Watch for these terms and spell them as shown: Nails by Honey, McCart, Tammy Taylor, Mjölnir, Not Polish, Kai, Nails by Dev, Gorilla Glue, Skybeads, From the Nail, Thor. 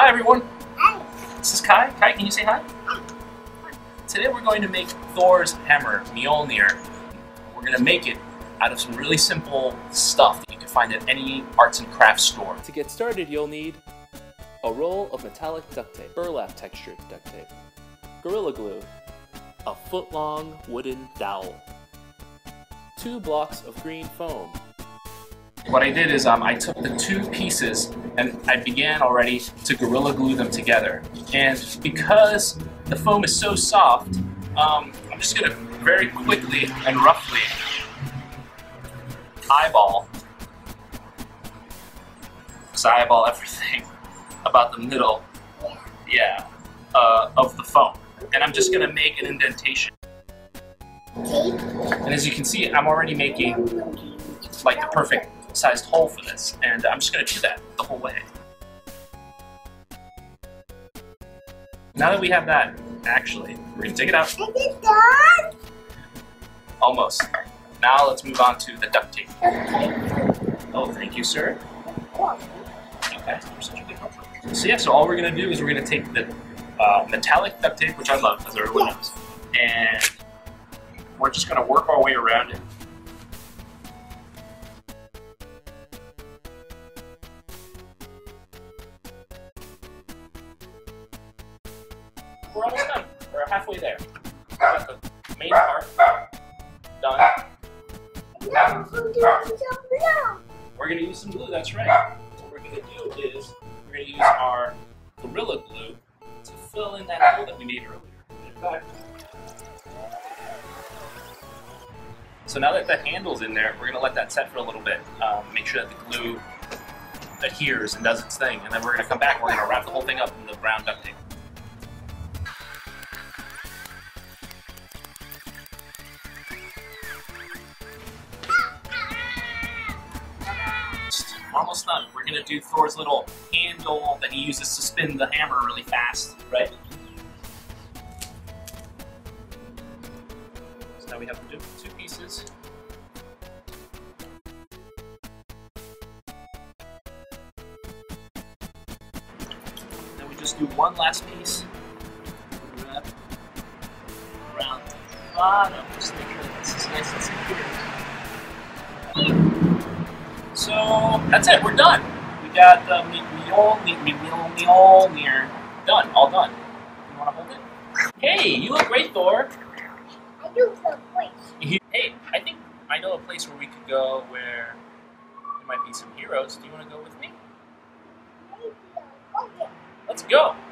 Hi everyone! Hi! This is Kai. Kai, can you say hi? Hi! Today we're going to make Thor's hammer, Mjölnir. We're going to make it out of some really simple stuff that you can find at any arts and crafts store. To get started you'll need a roll of metallic duct tape, burlap textured duct tape, Gorilla Glue, a foot-long wooden dowel, 2 blocks of green foam. What I did is I took the 2 pieces and I began already to Gorilla Glue them together. And because the foam is so soft, I'm just going to very quickly and roughly eyeball everything about the middle, of the foam. And I'm just going to make an indentation. And as you can see, I'm already making like the perfect sized hole for this, and I'm just going to do that the whole way. Now that we have that, actually, we're going to dig it out. Is it done? Almost. Now let's move on to the duct tape. Oh, thank you, sir. Okay, you're such a good helper. So yeah, so all we're going to do is we're going to take the metallic duct tape, which I love because everyone knows, and we're just going to work our way around it. We're almost done. We're halfway there. We've got the main part done. We're going to use some glue, that's right. What we're going to do is we're going to use our Gorilla Glue to fill in that hole that we made earlier. In fact, so now that the handle's in there, we're going to let that set for a little bit. Make sure that the glue adheres and does its thing. And then we're going to come back and we're going to wrap the whole thing up in the brown duct tape. Almost done. We're going to do Thor's little handle that he uses to spin the hammer really fast, right? So now we have 2 pieces. Then we just do one last piece. Wrap around the bottom. Just make sure that this is nice and secure. So that's it, we're done. We got the Mjölnir done, all done. You wanna hold it? Hey, you look great, Thor. I do look great. Hey, I think I know a place where we could go where there might be some heroes. Do you wanna go with me? Let's go.